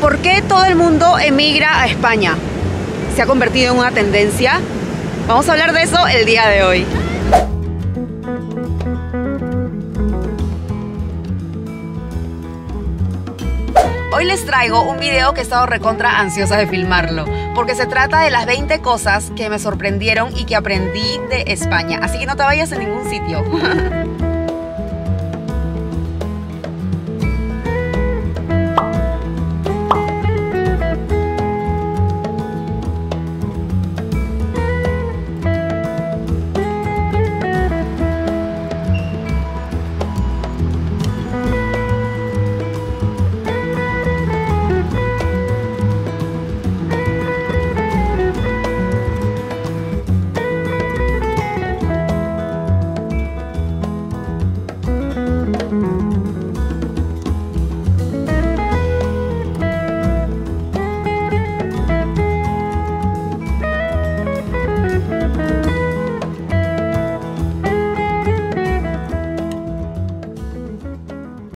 ¿Por qué todo el mundo emigra a España? ¿Se ha convertido en una tendencia? Vamos a hablar de eso el día de hoy. Hoy les traigo un video que he estado recontra ansiosa de filmarlo, porque se trata de las 20 cosas que me sorprendieron y que aprendí de España. Así que no te vayas a ningún sitio.